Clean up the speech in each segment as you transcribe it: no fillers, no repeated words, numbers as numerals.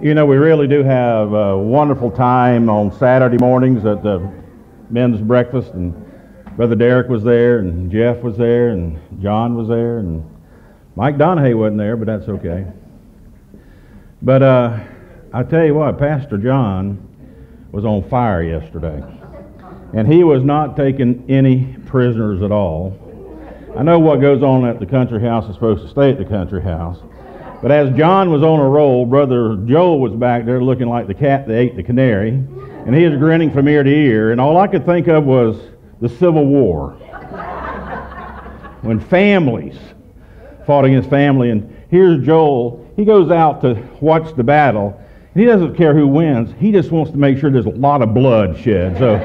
You know, we really do have a wonderful time on Saturday mornings at the men's breakfast, and Brother Derek was there, and Jeff was there, and John was there, and Mike Donahue wasn't there, but that's okay. But I tell you what, Pastor John was on fire yesterday, and he was not taking any prisoners at all. I know what goes on at the country house is supposed to stay at the country house. But as John was on a roll, Brother Joel was back there looking like the cat that ate the canary, and he was grinning from ear to ear, and all I could think of was the Civil War, when families fought against family, and here's Joel. He goes out to watch the battle, and he doesn't care who wins. He just wants to make sure there's a lot of blood shed. So...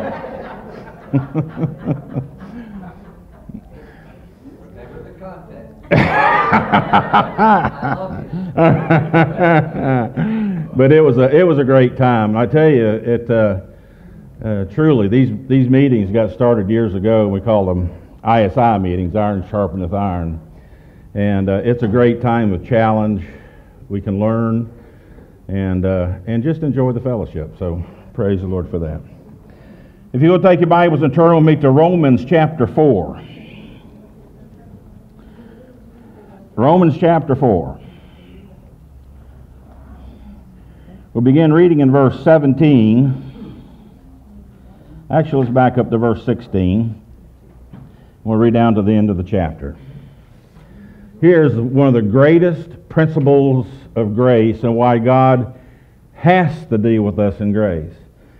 But it was a great time. I tell you, it truly these meetings got started years ago. We called them ISI meetings, Iron Sharpeneth Iron, and it's a great time of challenge. We can learn and just enjoy the fellowship. So praise the Lord for that. If you will take your Bibles and turn with me to Romans chapter 4. Romans chapter 4. We'll begin reading in verse 17. Actually, let's back up to verse 16. We'll read down to the end of the chapter. Here's one of the greatest principles of grace and why God has to deal with us in grace.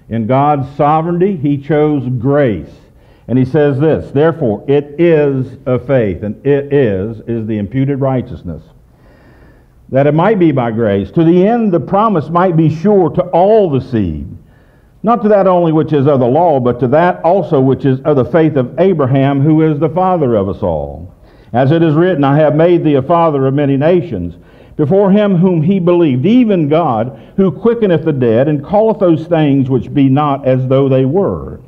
In God's sovereignty, He chose grace. And he says this, therefore, it is of faith, and it is the imputed righteousness, that it might be by grace, to the end the promise might be sure to all the seed, not to that only which is of the law, but to that also which is of the faith of Abraham, who is the father of us all. As it is written, I have made thee a father of many nations, before him whom he believed, even God, who quickeneth the dead, and calleth those things which be not as though they were,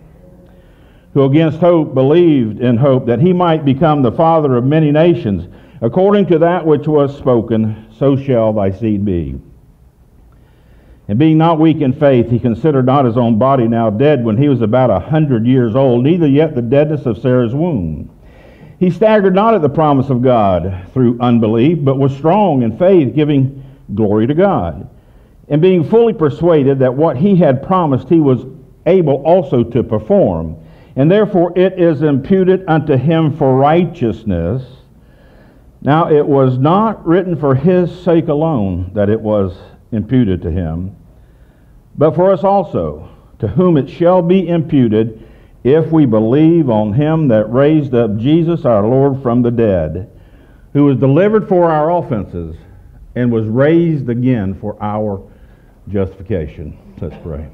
who against hope believed in hope, that he might become the father of many nations, according to that which was spoken, so shall thy seed be. And being not weak in faith, he considered not his own body now dead when he was about 100 years old, neither yet the deadness of Sarah's womb. He staggered not at the promise of God through unbelief, but was strong in faith, giving glory to God, and being fully persuaded that what he had promised he was able also to perform. And therefore it is imputed unto him for righteousness. Now it was not written for his sake alone that it was imputed to him, but for us also, to whom it shall be imputed, if we believe on him that raised up Jesus our Lord from the dead, who was delivered for our offenses and was raised again for our justification. Let's pray.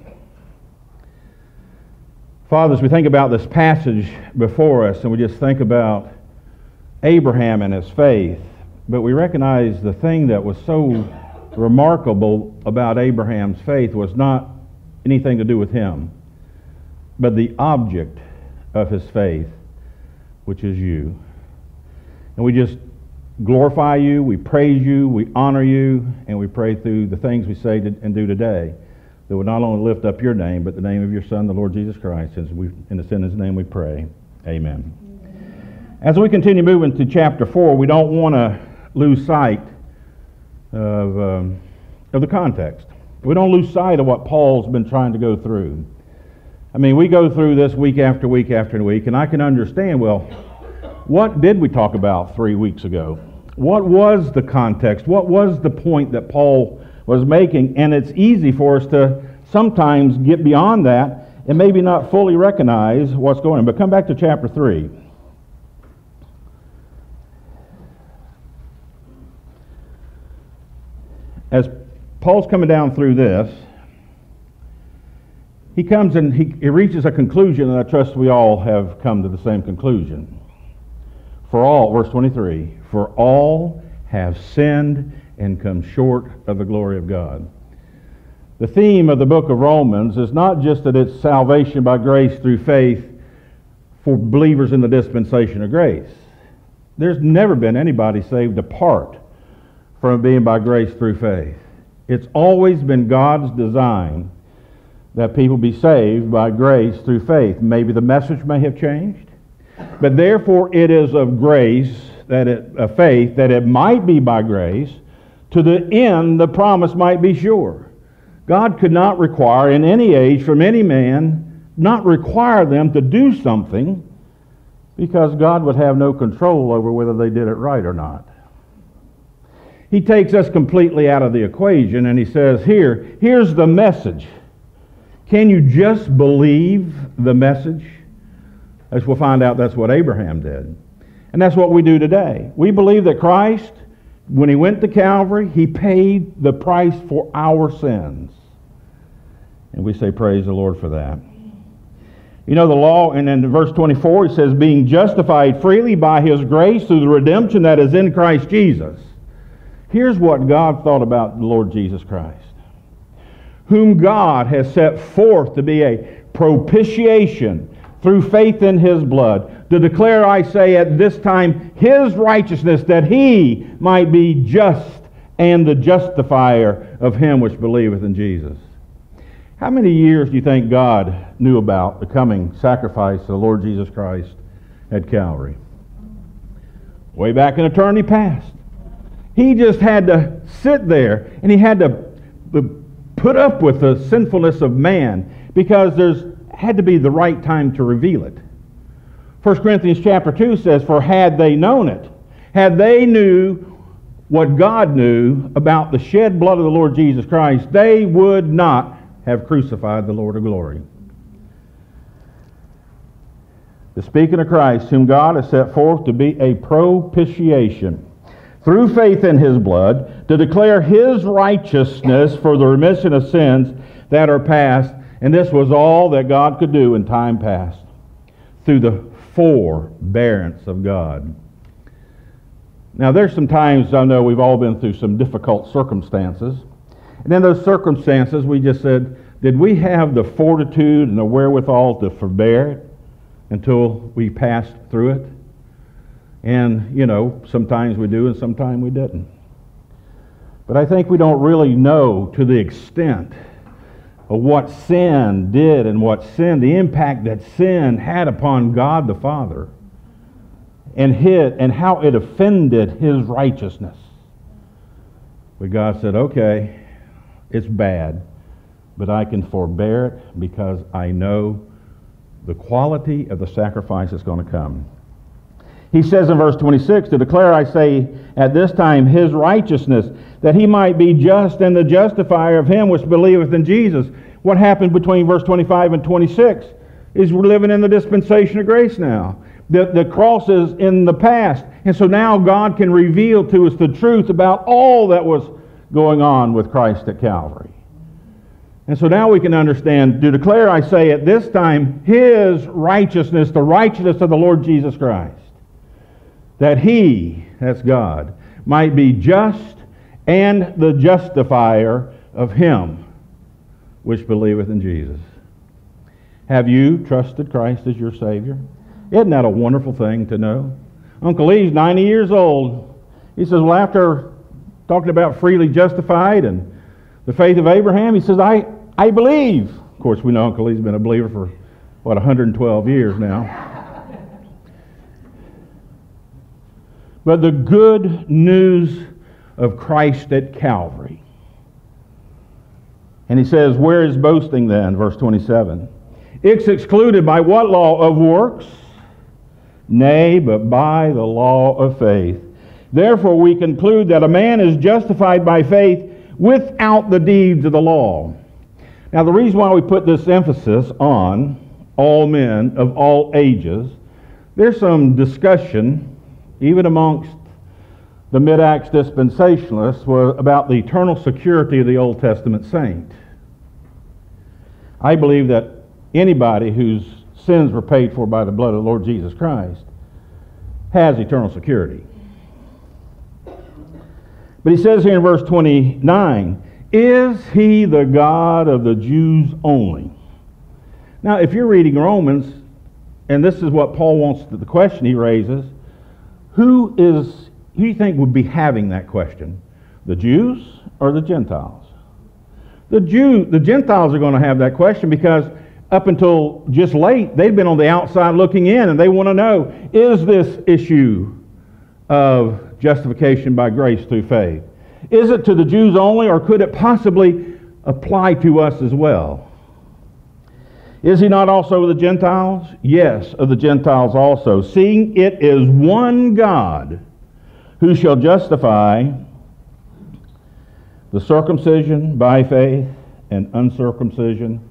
Father, as we think about this passage before us, and we just think about Abraham and his faith, but we recognize the thing that was so remarkable about Abraham's faith was not anything to do with him, but the object of his faith, which is you. And we just glorify you, we praise you, we honor you, and we pray through the things we say and do today, that would not only lift up your name, but the name of your Son, the Lord Jesus Christ. In the Son's name we pray. Amen. Amen. As we continue moving to chapter 4, we don't want to lose sight of the context. We don't lose sight of what Paul's been trying to go through. I mean, we go through this week after week after week, and I can understand, well, what did we talk about 3 weeks ago? What was the context? What was the point that Paul was making? And it's easy for us to sometimes get beyond that and maybe not fully recognize what's going on. But come back to chapter 3. As Paul's coming down through this, he comes and he reaches a conclusion, and I trust we all have come to the same conclusion. For all, verse 23, for all have sinned and come short of the glory of God. The theme of the book of Romans is not just that it's salvation by grace through faith for believers in the dispensation of grace. There's never been anybody saved apart from being by grace through faith. It's always been God's design that people be saved by grace through faith. Maybe the message may have changed, but therefore it is of grace, that of faith, that it might be by grace, to the end the promise might be sure. God could not require in any age from any man, not require them to do something, because God would have no control over whether they did it right or not. He takes us completely out of the equation, and he says, here's the message. Can you just believe the message? As we'll find out, that's what Abraham did. And that's what we do today. We believe that Christ, when he went to Calvary, he paid the price for our sins. And we say, praise the Lord for that. You know, the law, and in verse 24, it says, being justified freely by his grace through the redemption that is in Christ Jesus. Here's what God thought about the Lord Jesus Christ, whom God has set forth to be a propitiation through faith in his blood, to declare, I say, at this time his righteousness, that he might be just and the justifier of him which believeth in Jesus. How many years do you think God knew about the coming sacrifice of the Lord Jesus Christ at Calvary? Way back in eternity past. He just had to sit there, and he had to put up with the sinfulness of man, because there's had to be the right time to reveal it. 1 Corinthians chapter 2 says, for had they known it, had they knew what God knew about the shed blood of the Lord Jesus Christ, they would not have crucified the Lord of glory. The speaking of Christ, whom God has set forth to be a propitiation through faith in his blood, to declare his righteousness for the remission of sins that are past. And this was all that God could do in time past, through the forbearance of God. Now, there's some times, I know we've all been through some difficult circumstances, and in those circumstances we just said, did we have the fortitude and the wherewithal to forbear it until we passed through it? And, you know, sometimes we do and sometimes we didn't. But I think we don't really know to the extent of what sin did and the impact that sin had upon God the Father, and how it offended his righteousness. But God said, okay, it's bad, but I can forbear it because I know the quality of the sacrifice that's going to come. He says in verse 26, to declare, I say, at this time his righteousness, that he might be just and the justifier of him which believeth in Jesus. What happened between verse 25 and 26 is we're living in the dispensation of grace now. The cross is in the past, and so now God can reveal to us the truth about all that was going on with Christ at Calvary. And so now we can understand, to declare, I say, at this time his righteousness, the righteousness of the Lord Jesus Christ, that he, that's God, might be just and the justifier of him which believeth in Jesus. Have you trusted Christ as your Savior? Isn't that a wonderful thing to know? Uncle Lee's 90 years old. He says, well, after talking about freely justified and the faith of Abraham, he says, I believe. Of course, we know Uncle Lee's been a believer for, 112 years now. But the good news of Christ at Calvary. And he says, where is boasting then? Verse 27. It's excluded by what law? Of works? Nay, but by the law of faith. Therefore we conclude that a man is justified by faith without the deeds of the law. Now, the reason why we put this emphasis on all men of all ages, there's some discussion even amongst the mid-Acts dispensationalists were about the eternal security of the Old Testament saint. I believe that anybody whose sins were paid for by the blood of the Lord Jesus Christ has eternal security. But he says here in verse 29, is he the God of the Jews only? Now, if you're reading Romans, and this is what Paul wants, the question he raises, who do you think would be having that question? The Jews or the Gentiles? The Gentiles are going to have that question, because up until just late, they've been on the outside looking in, and they want to know, is this issue of justification by grace through faith, is it to the Jews only, or could it possibly apply to us as well? Is he not also of the Gentiles? Yes, of the Gentiles also, seeing it is one God who shall justify the circumcision by faith and uncircumcision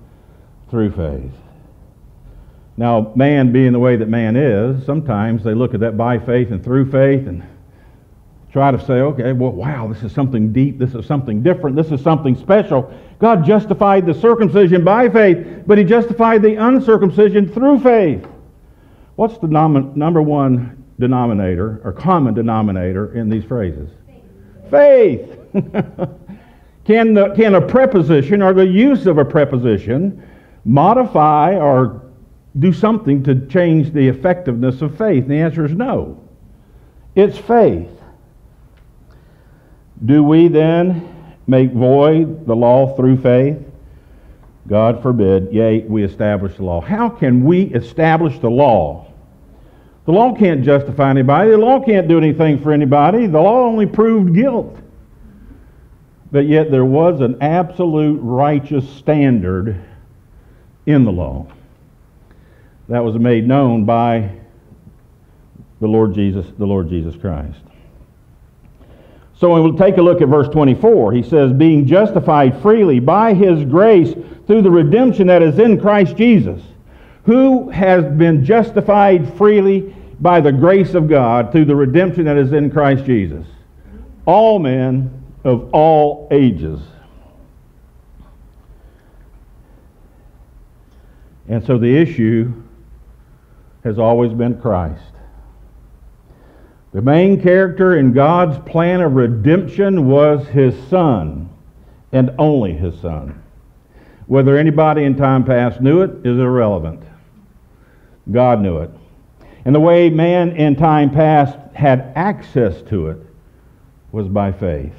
through faith. Now, man being the way that man is, sometimes they look at that by faith and through faith and try to say, okay, well, wow, this is something deep, this is something different, this is something special. God justified the circumcision by faith, but he justified the uncircumcision through faith. What's the number one denominator, or common denominator, in these phrases? Faith. Can a preposition, or the use of a preposition, modify or do something to change the effectiveness of faith? And the answer is no. It's faith. Do we then make void the law through faith? God forbid. Yea, we establish the law. How can we establish the law? The law can't justify anybody. The law can't do anything for anybody. The law only proved guilt. But yet there was an absolute righteous standard in the law that was made known by the Lord Jesus Christ. So we'll take a look at verse 24. He says, being justified freely by his grace through the redemption that is in Christ Jesus, who has been justified freely by the grace of God through the redemption that is in Christ Jesus. All men of all ages. And so the issue has always been Christ. The main character in God's plan of redemption was his Son, and only his Son. Whether anybody in time past knew it is irrelevant. God knew it. And the way man in time past had access to it was by faith.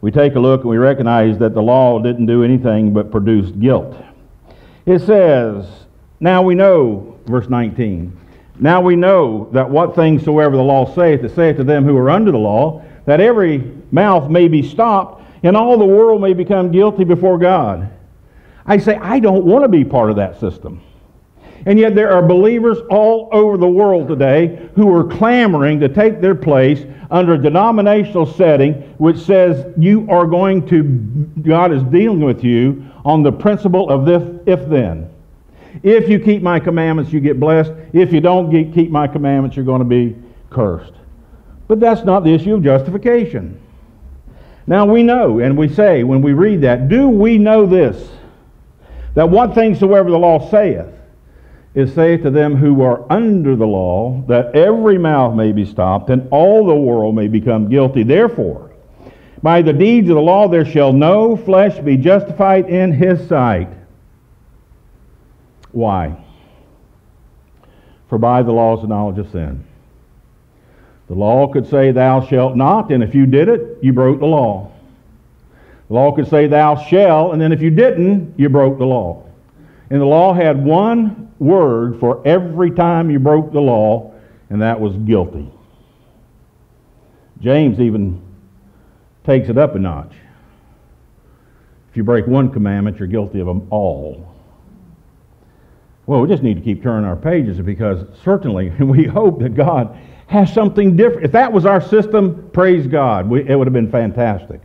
We take a look and we recognize that the law didn't do anything but produce guilt. It says, now we know, verse 19, now we know that what things soever the law saith, it saith to them who are under the law, that every mouth may be stopped, and all the world may become guilty before God. I say, I don't want to be part of that system. And yet there are believers all over the world today who are clamoring to take their place under a denominational setting which says you are going to, God is dealing with you on the principle of this if-then. If you keep my commandments, you get blessed. If you don't keep my commandments, you're going to be cursed. But that's not the issue of justification. Now we know, and we say when we read that, do we know this, that what things soever the law saith, is saith to them who are under the law, that every mouth may be stopped, and all the world may become guilty. Therefore, by the deeds of the law there shall no flesh be justified in his sight. Why? For by the law is the knowledge of sin. The law could say thou shalt not, and if you did it, you broke the law. The law could say thou shalt, and then if you didn't, you broke the law. And the law had one word for every time you broke the law, and that was guilty. James even takes it up a notch. If you break one commandment, you're guilty of them all. Well, we just need to keep turning our pages, because certainly we hope that God has something different. If that was our system, praise God, it would have been fantastic.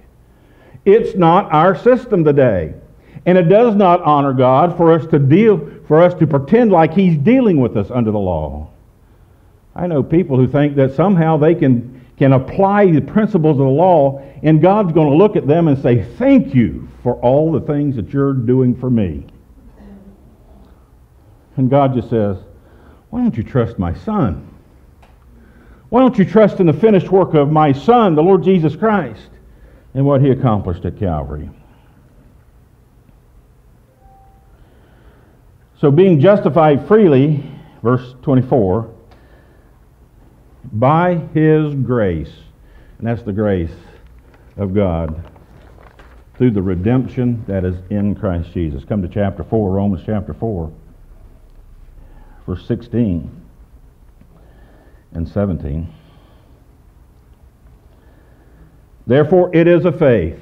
It's not our system today. And it does not honor God for us to pretend like he's dealing with us under the law. I know people who think that somehow they can apply the principles of the law, and God's going to look at them and say, thank you for all the things that you're doing for me. And God just says, why don't you trust my Son? Why don't you trust in the finished work of my Son, the Lord Jesus Christ, and what he accomplished at Calvary? So being justified freely, verse 24, by his grace, and that's the grace of God through the redemption that is in Christ Jesus. Come to chapter 4, Romans chapter 4, verse 16 and 17. Therefore it is of faith,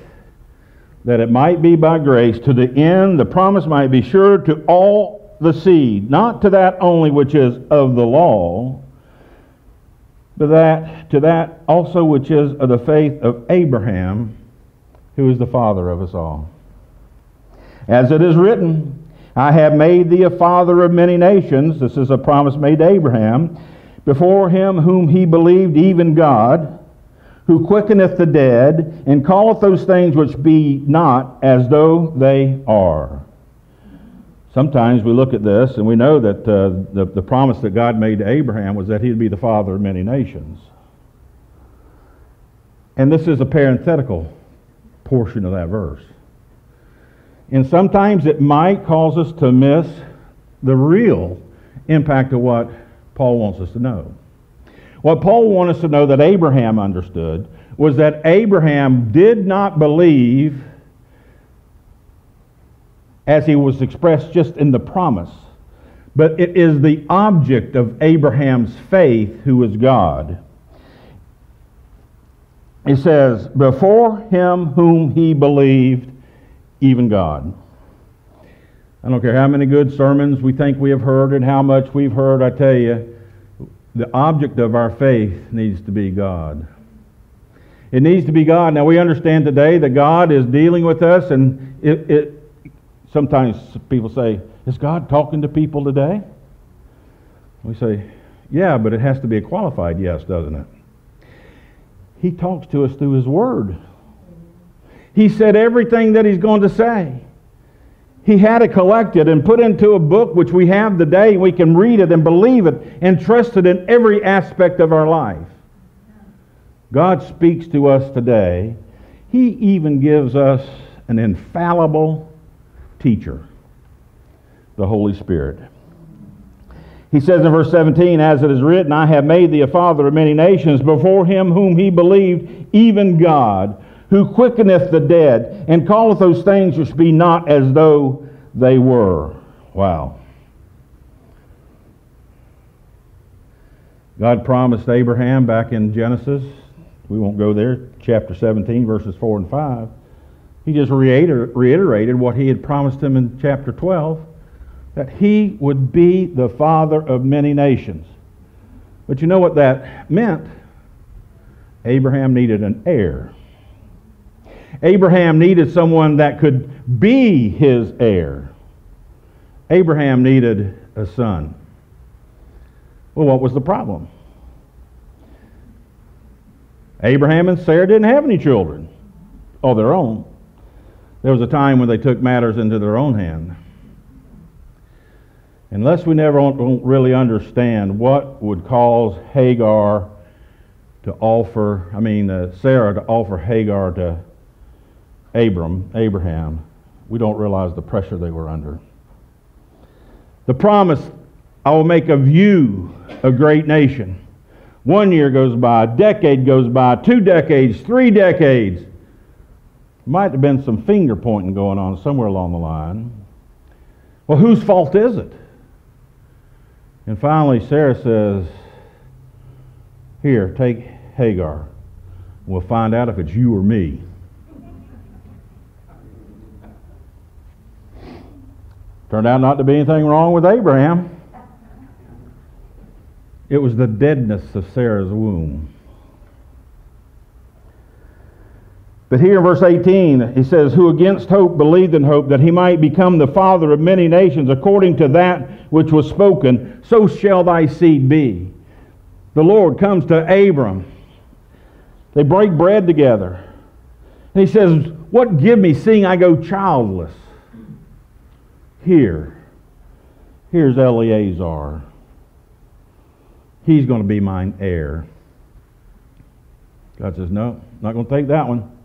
that it might be by grace, to the end the promise might be sure to all the seed, not to that only which is of the law, but that to that also which is of the faith of Abraham, who is the father of us all. As it is written, I have made thee a father of many nations. This is a promise made to Abraham, before him whom he believed, even God, who quickeneth the dead, and calleth those things which be not as though they are. Sometimes we look at this and we know that the promise that God made to Abraham was that he'd be the father of many nations. And this is a parenthetical portion of that verse. And sometimes it might cause us to miss the real impact of what Paul wants us to know. What Paul wants us to know that Abraham understood was that Abraham did not believe as he was expressed just in the promise, but it is the object of Abraham's faith who is God. It says, before him whom he believed, even God. I don't care how many good sermons we think we have heard and how much we've heard, I tell you, the object of our faith needs to be God. It needs to be God. Now, we understand today that God is dealing with us, and sometimes people say, is God talking to people today? We say, yeah, but it has to be a qualified yes, doesn't it? He talks to us through His Word. He said everything that He's going to say. He had it collected and put into a book which we have today. We can read it and believe it and trust it in every aspect of our life. God speaks to us today. He even gives us an infallible teacher, the Holy Spirit. He says in verse 17, as it is written, I have made thee a father of many nations, before him whom he believed, even God, who quickeneth the dead, and calleth those things which be not as though they were. Wow. God promised Abraham back in Genesis, we won't go there, chapter 17, verses 4 and 5. He just reiterated what he had promised him in chapter 12, that he would be the father of many nations. But you know what that meant? Abraham needed an heir. Abraham needed someone that could be his heir. Abraham needed a son. Well, what was the problem? Abraham and Sarah didn't have any children of their own. There was a time when they took matters into their own hand. Unless we never really understand what would cause Hagar to offer, Sarah to offer Hagar to Abraham, we don't realize the pressure they were under. The promise, I will make of you a great nation. 1 year goes by, a decade goes by, 2 decades, 3 decades. Might have been some finger pointing going on somewhere along the line. Well, whose fault is it? And finally, Sarah says, here, take Hagar. We'll find out if it's you or me. Turned out not to be anything wrong with Abraham. It was the deadness of Sarah's womb. But here in verse 18, he says, who against hope believed in hope, that he might become the father of many nations, according to that which was spoken, so shall thy seed be. The Lord comes to Abram. They break bread together. And he says, what give me, seeing I go childless? Here's Eliezer. He's going to be mine heir. God says, no, not going to take that one.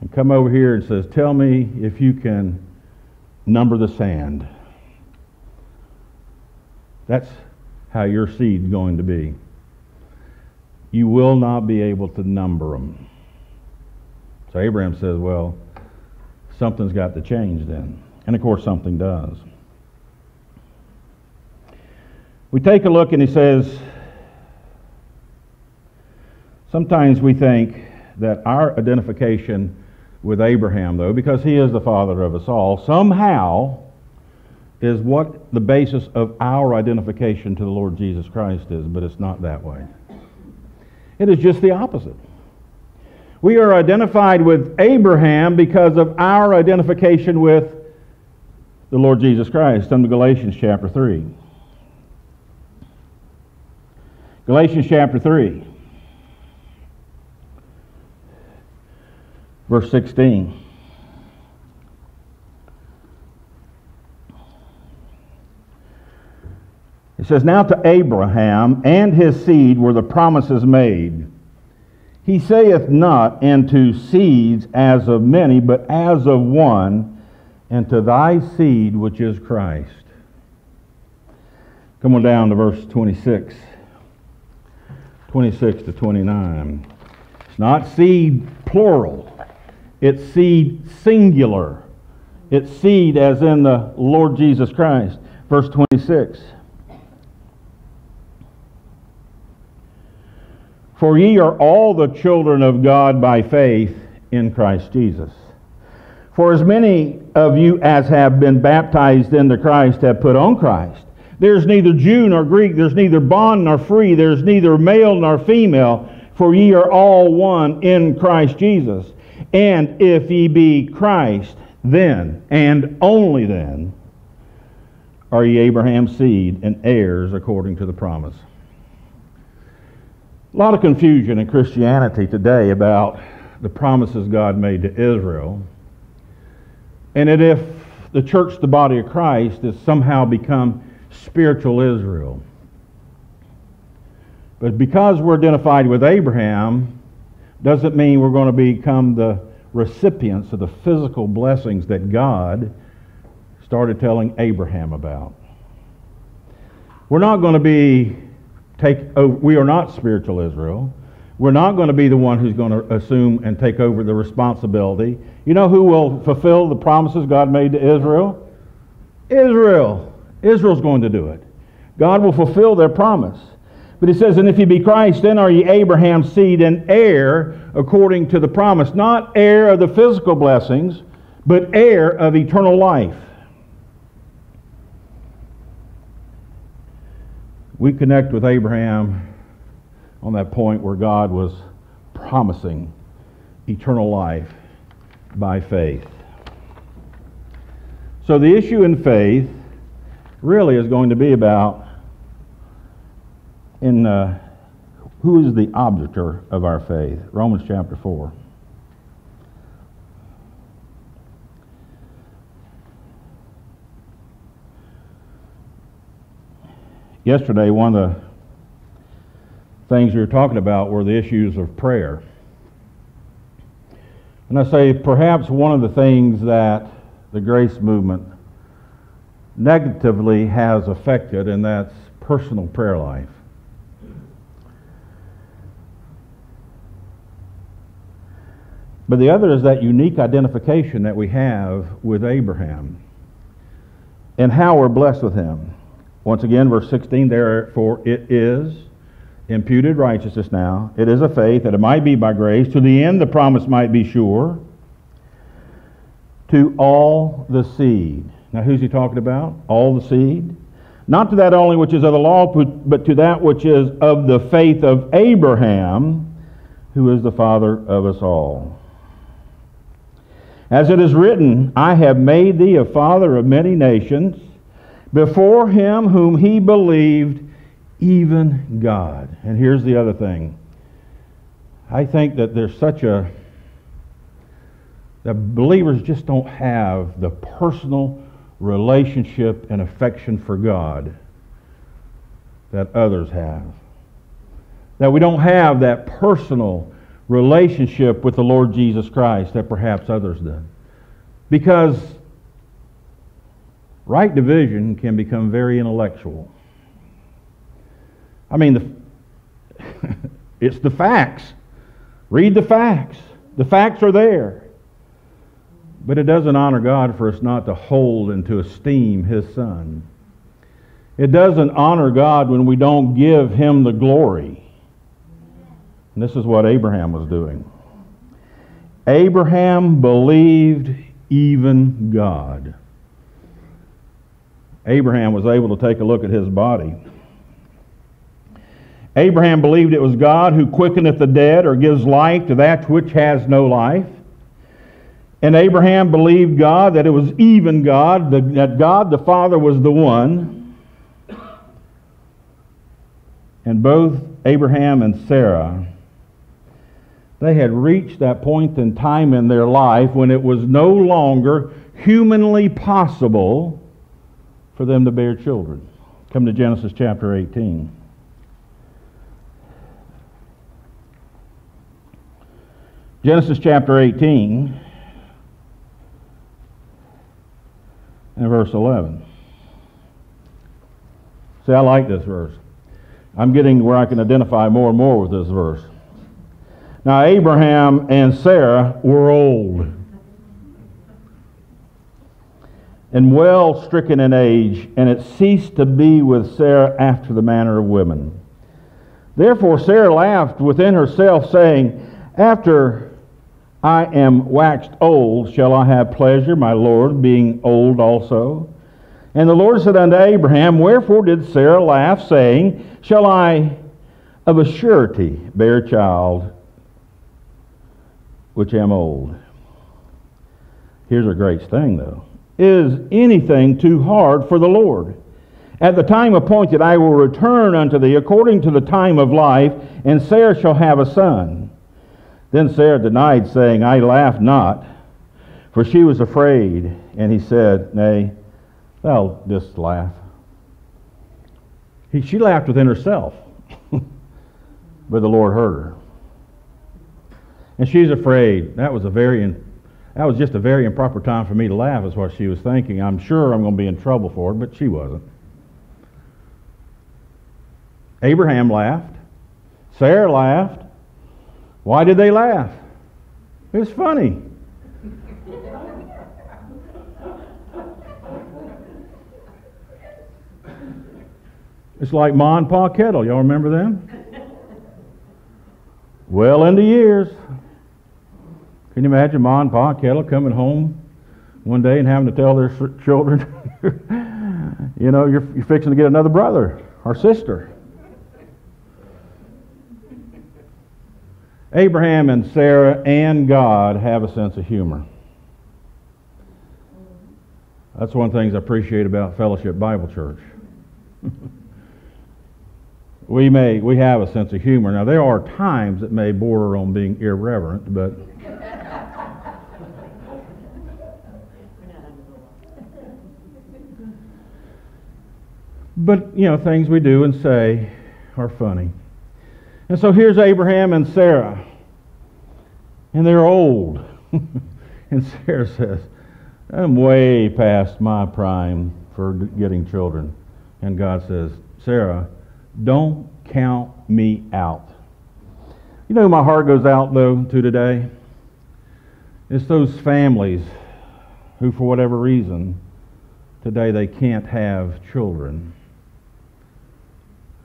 And come over here and says, tell me if you can number the sand. That's how your seed's going to be. You will not be able to number them. So Abraham says, well, Something's got to change then. And of course, something does. We take a look and he says, sometimes we think that our identification with Abraham, though, because he is the father of us all, somehow is what the basis of our identification to the Lord Jesus Christ is, but it's not that way. It is just the opposite. We are identified with Abraham because of our identification with the Lord Jesus Christ. Come to Galatians chapter 3. Galatians chapter 3. Verse 16. It says, "Now to Abraham and his seed were the promises made. He saith not into seeds as of many, but as of one, and to thy seed which is Christ." Come on down to verse 26. 26 to 29. It's not seed plural. It's seed singular. It's seed as in the Lord Jesus Christ. Verse 26. "For ye are all the children of God by faith in Christ Jesus. For as many of you as have been baptized into Christ have put on Christ. There's neither Jew nor Greek, there's neither bond nor free, there's neither male nor female, for ye are all one in Christ Jesus. And if ye be Christ, then, and only then, are ye Abraham's seed and heirs according to the promise." A lot of confusion in Christianity today about the promises God made to Israel, and that if the church, the body of Christ, has somehow become spiritual Israel. But because we're identified with Abraham, doesn't mean we're going to become the recipients of the physical blessings that God started telling Abraham about. We're not going to be we are not spiritual Israel. We're not going to be the one who's going to assume and take over the responsibility. You know who will fulfill the promises God made to Israel? Israel. Israel's going to do it. God will fulfill their promise. But he says, "And if ye be Christ, then are ye Abraham's seed and heir according to the promise." Not heir of the physical blessings, but heir of eternal life. We connect with Abraham on that point where God was promising eternal life by faith. So the issue in faith really is going to be about who is the objector of our faith. Romans chapter 4. Yesterday, one of the things we were talking about were the issues of prayer. And I say perhaps one of the things that the grace movement negatively has affected, and that's personal prayer life. But the other is that unique identification that we have with Abraham and how we're blessed with him. Once again, verse 16, "Therefore it is imputed righteousness now. It is a faith that it might be by grace, to the end the promise might be sure, to all the seed." Now who's he talking about? All the seed. "Not to that only which is of the law, but to that which is of the faith of Abraham, who is the father of us all. As it is written, I have made thee a father of many nations, before him whom he believed, even God." And here's the other thing. I think that there's that believers just don't have the personal relationship and affection for God that others have. That we don't have that personal relationship with the Lord Jesus Christ that perhaps others do. Because right division can become very intellectual. I mean, it's the facts. Read the facts. The facts are there. But it doesn't honor God for us not to hold and to esteem His Son. It doesn't honor God when we don't give Him the glory. And this is what Abraham was doing. Abraham believed even God. Abraham was able to take a look at his body. Abraham believed it was God who quickeneth the dead or gives life to that which has no life. And Abraham believed God, that it was even God, that God the Father was the one. And both Abraham and Sarah, they had reached that point in time in their life when it was no longer humanly possible for them to bear children. Come to Genesis chapter 18. Genesis chapter 18 and verse 11. See, I like this verse. I'm getting where I can identify more and more with this verse. Now, Abraham and Sarah were old and well stricken in age, and it ceased to be with Sarah after the manner of women. Therefore Sarah laughed within herself, saying, After I am waxed old, shall I have pleasure, my Lord, being old also? And the Lord said unto Abraham, Wherefore did Sarah laugh, saying, Shall I of a surety bear a child, which am old? Here's a great thing, though. Is anything too hard for the Lord? At the time appointed I will return unto thee according to the time of life, and Sarah shall have a son. Then Sarah denied, saying, I laugh not, for she was afraid. And he said, Nay, thou didst laugh. She laughed within herself, but the Lord heard her. And she's afraid. That was just a very improper time for me to laugh, is what she was thinking. I'm sure I'm going to be in trouble for it, but she wasn't. Abraham laughed. Sarah laughed. Why did they laugh? It was funny. It's like Ma and Pa Kettle. Y'all remember them? Well into years. Can you imagine Ma and Pa Kettle coming home one day and having to tell their children, you know, you're fixing to get another brother or sister? Abraham and Sarah and God have a sense of humor. That's one of the things I appreciate about Fellowship Bible Church. We have a sense of humor. Now, there are times that may border on being irreverent, but but, you know, things we do and say are funny. And so here's Abraham and Sarah, and they're old. And Sarah says, I'm way past my prime for getting children. And God says, Sarah, don't count me out. You know who my heart goes out, though, to today? It's those families who, for whatever reason, today they can't have children.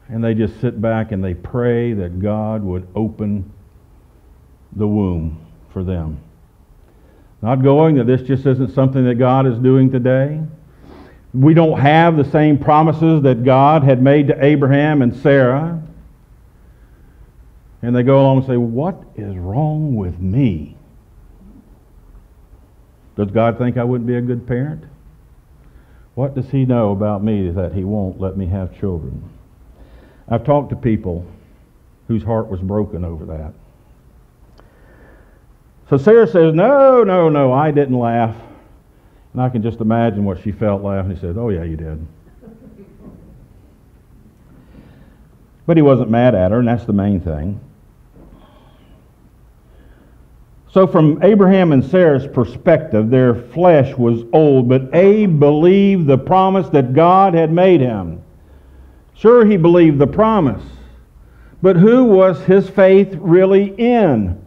And they just sit back and they pray that God would open the womb for them. Not going that this just isn't something that God is doing today. We don't have the same promises that God had made to Abraham and Sarah. And they go along and say, what is wrong with me? Does God think I wouldn't be a good parent? What does He know about me that He won't let me have children? I've talked to people whose heart was broken over that. So Sarah says, no, I didn't laugh. And I can just imagine what she felt laughing. He said, oh yeah, you did. But he wasn't mad at her, and that's the main thing. So from Abraham and Sarah's perspective, their flesh was old, but Abe believed the promise that God had made him. Sure, he believed the promise, but who was his faith really in?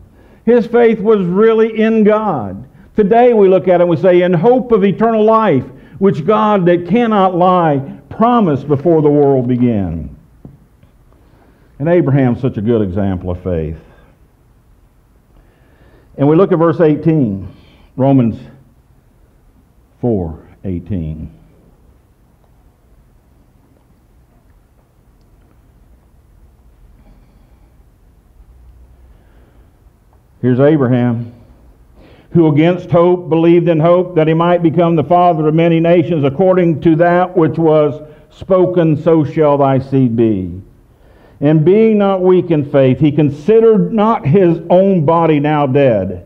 His faith was really in God. Today we look at it and we say, in hope of eternal life, which God that cannot lie promised before the world began. And Abraham's such a good example of faith. And we look at verse 18, Romans 4:18. Here's Abraham, who against hope believed in hope that he might become the father of many nations, according to that which was spoken, so shall thy seed be. And being not weak in faith, he considered not his own body now dead,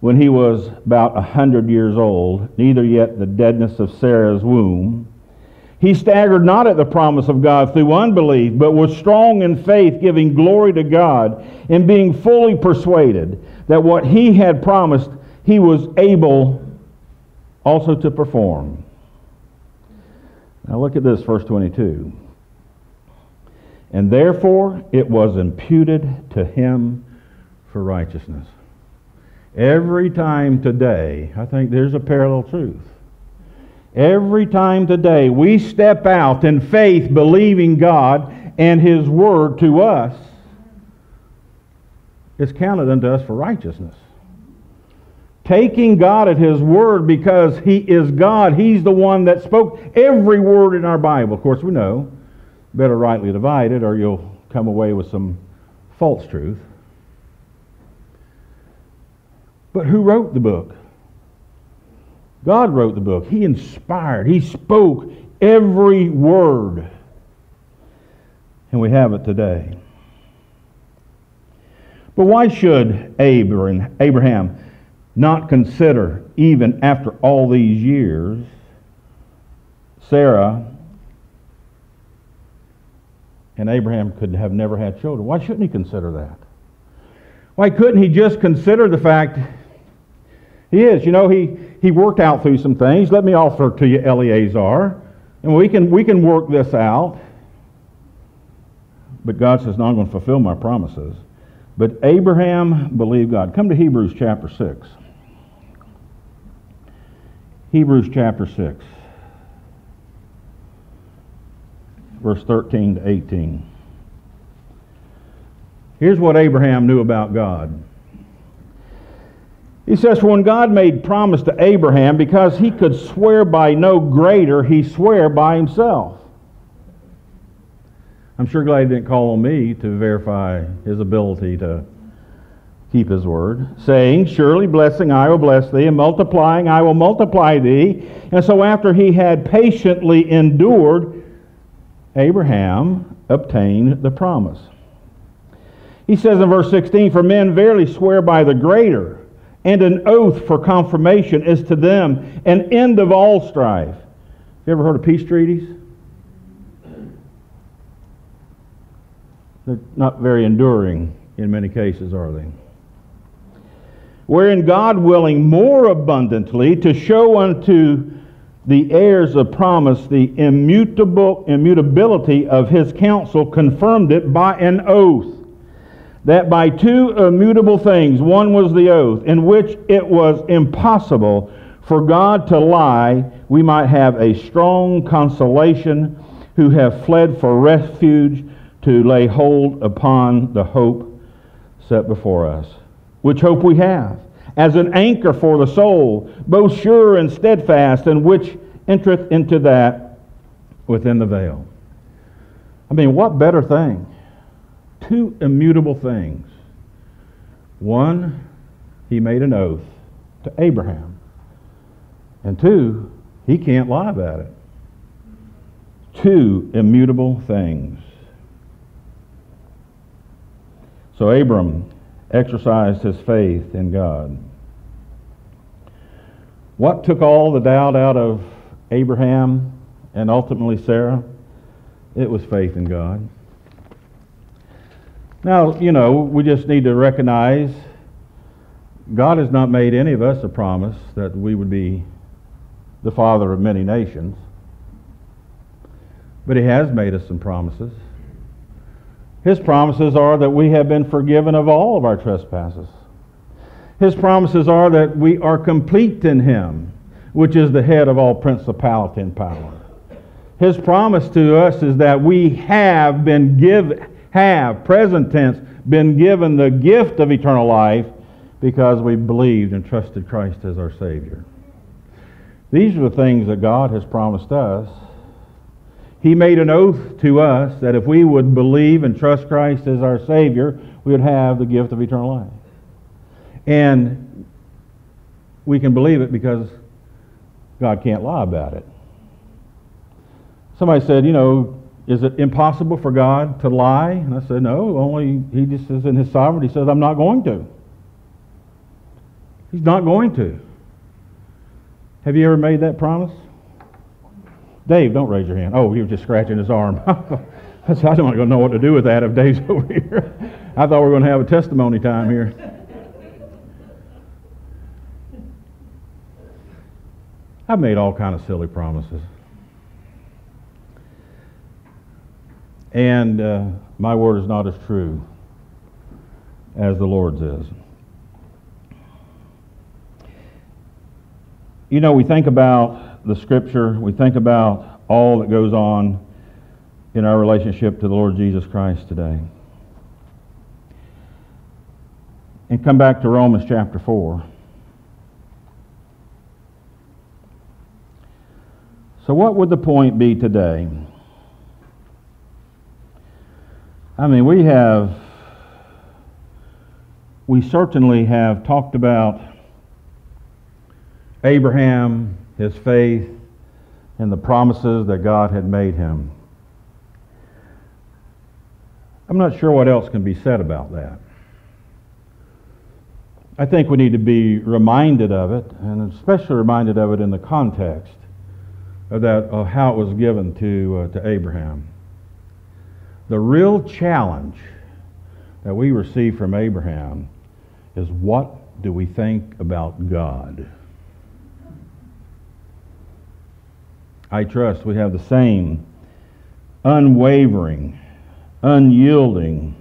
when he was about 100 years old, neither yet the deadness of Sarah's womb. He staggered not at the promise of God through unbelief, but was strong in faith, giving glory to God, and being fully persuaded that what he had promised he was able also to perform. Now look at this, verse 22. And therefore it was imputed to him for righteousness. Every time today, I think there's a parallel truth. Every time today we step out in faith, believing God and His Word to us, it's counted unto us for righteousness. Taking God at His Word, because He is God. He's the one that spoke every word in our Bible. Of course, we know, better rightly divide it or you'll come away with some false truth. But who wrote the book? God wrote the book. He inspired. He spoke every word. And we have it today. But why should Abraham not consider, even after all these years, Sarah? And Abraham could have never had children. Why shouldn't he consider that? Why couldn't he just consider the fact he is? You know, he worked out through some things. Let me offer to you Eliezer, and we can work this out. But God says, no, I'm going to fulfill my promises. But Abraham believed God. Come to Hebrews chapter 6. Hebrews chapter 6. Verse 13 to 18. Here's what Abraham knew about God. He says, for when God made promise to Abraham, because he could swear by no greater, he swore by himself. I'm sure glad he didn't call on me to verify his ability to keep his word, saying, surely blessing I will bless thee, and multiplying I will multiply thee. And so after he had patiently endured, Abraham obtained the promise. He says in verse 16, for men verily swear by the greater, and an oath for confirmation is to them an end of all strife. You ever heard of peace treaties? They're not very enduring in many cases, are they? Wherein God, willing more abundantly to show unto the heirs of promise the immutability of his counsel, confirmed it by an oath, that by two immutable things, one was the oath, in which it was impossible for God to lie, we might have a strong consolation who have fled for refuge to lay hold upon the hope set before us. Which hope we have, as an anchor for the soul, both sure and steadfast, and which entereth into that within the veil. I mean, what better thing? Two immutable things. One, he made an oath to Abraham. And two, he can't lie about it. Two immutable things. So Abram exercised his faith in God. What took all the doubt out of Abraham and ultimately Sarah? It was faith in God. Now, you know, we just need to recognize God has not made any of us a promise that we would be the father of many nations. But He has made us some promises. His promises are that we have been forgiven of all of our trespasses. His promises are that we are complete in Him, which is the head of all principality and power. His promise to us is that we have been present tense, been given the gift of eternal life because we believed and trusted Christ as our Savior. These are the things that God has promised us. He made an oath to us that if we would believe and trust Christ as our Savior, we would have the gift of eternal life. And we can believe it because God can't lie about it. Somebody said, you know, is it impossible for God to lie? And I said, no, only He just is in His sovereignty. He says, I'm not going to. He's not going to. Have you ever made that promise? Dave, don't raise your hand. Oh, he was just scratching his arm. I don't know what to do with that if Dave's over here. I thought we were going to have a testimony time here. I've made all kinds of silly promises. And my word is not as true as the Lord's is. You know, we think about the Scripture, we think about all that goes on in our relationship to the Lord Jesus Christ today. And come back to Romans chapter 4. So what would the point be today? I mean, we certainly have talked about Abraham, his faith, and the promises that God had made him. I'm not sure what else can be said about that. I think we need to be reminded of it, and especially reminded of it in the context of how it was given to Abraham. The real challenge that we receive from Abraham is, what do we think about God? I trust we have the same unwavering, unyielding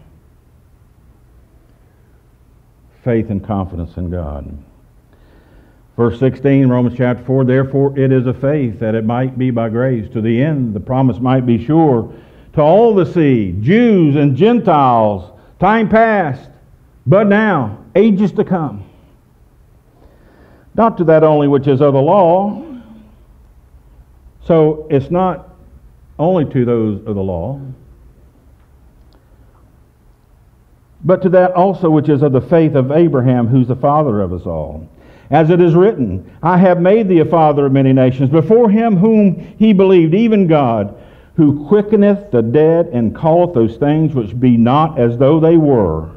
faith and confidence in God. Verse 16, Romans chapter 4, therefore it is a faith that it might be by grace, to the end the promise might be sure to all the seed, Jews and Gentiles, time past, but now, ages to come. Not to that only which is of the law. So it's not only to those of the law, but to that also which is of the faith of Abraham, who's the father of us all. As it is written, I have made thee a father of many nations, before him whom he believed, even God, who quickeneth the dead and calleth those things which be not as though they were,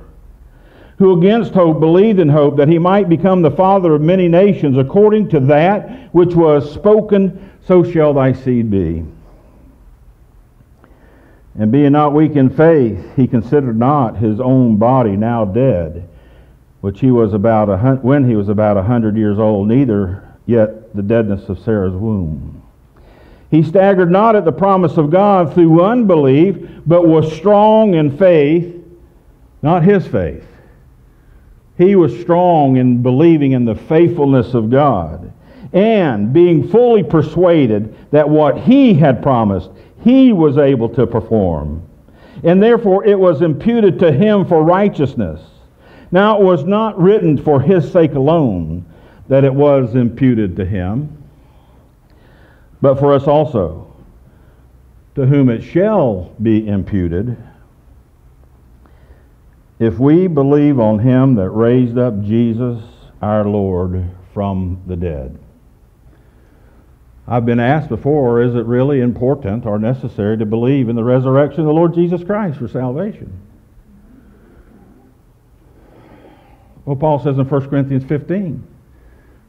who against hope believed in hope that he might become the father of many nations, according to that which was spoken, so shall thy seed be. And being not weak in faith, he considered not his own body now dead, which he was when he was about 100 years old, neither yet the deadness of Sarah's womb. He staggered not at the promise of God through unbelief, but was strong in faith, not his faith. He was strong in believing in the faithfulness of God, and being fully persuaded that what he had promised, he was able to perform. And therefore it was imputed to him for righteousness. Now it was not written for his sake alone that it was imputed to him, but for us also, to whom it shall be imputed, if we believe on him that raised up Jesus our Lord from the dead. I've been asked before, is it really important or necessary to believe in the resurrection of the Lord Jesus Christ for salvation? Well, Paul says in 1 Corinthians 15,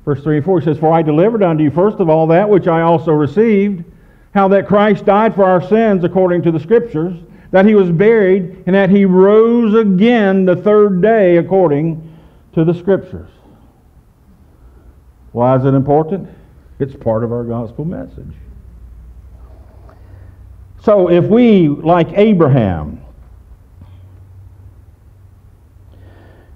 verse 3 and 4, he says, for I delivered unto you first of all that which I also received, how that Christ died for our sins according to the Scriptures, that he was buried, and that he rose again the third day according to the Scriptures. Why is it important? It's part of our gospel message. So if we, like Abraham,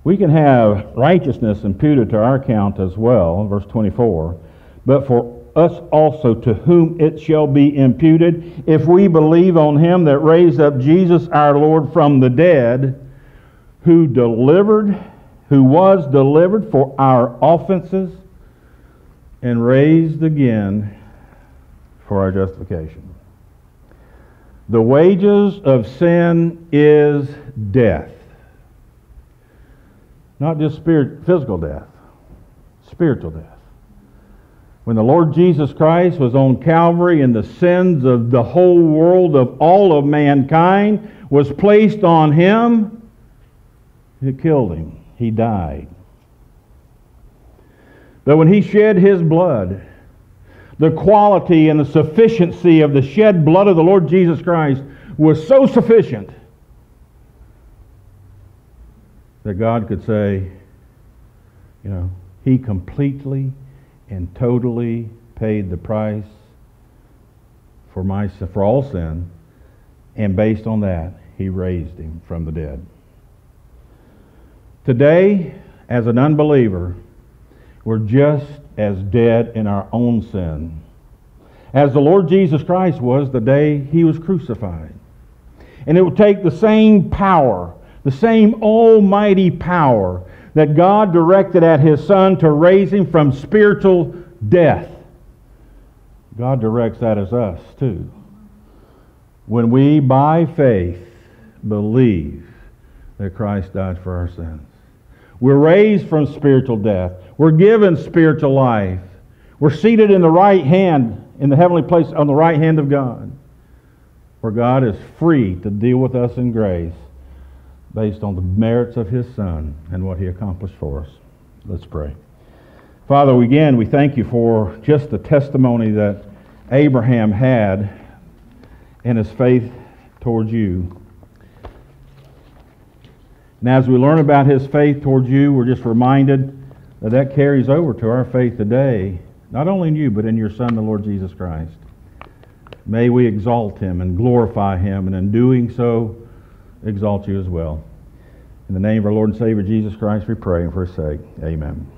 We can have righteousness imputed to our account as well, verse 24. But for us also to whom it shall be imputed, if we believe on him that raised up Jesus our Lord from the dead, who was delivered for our offenses, and raised again for our justification. The wages of sin is death. Not just physical death, spiritual death. When the Lord Jesus Christ was on Calvary and the sins of the whole world, of all of mankind, was placed on him, it killed him. He died. But when he shed his blood, the quality and the sufficiency of the shed blood of the Lord Jesus Christ was so sufficient that God could say, you know, he completely and totally paid the price for all sin, and based on that, he raised him from the dead. Today, as an unbeliever, we're just as dead in our own sin as the Lord Jesus Christ was the day he was crucified. And it will take the same power, the same almighty power that God directed at his Son to raise him from spiritual death. God directs that as us too. When we, by faith, believe that Christ died for our sins, we're raised from spiritual death. We're given spiritual life. We're seated in the right hand, in the heavenly place, on the right hand of God, where God is free to deal with us in grace based on the merits of his Son and what he accomplished for us. Let's pray. Father, again, we thank you for just the testimony that Abraham had in his faith towards you. And as we learn about his faith towards you, we're just reminded that that carries over to our faith today, not only in you, but in your Son, the Lord Jesus Christ. May we exalt him and glorify him, and in doing so, exalt you as well. In the name of our Lord and Savior, Jesus Christ, we pray, and for his sake, amen.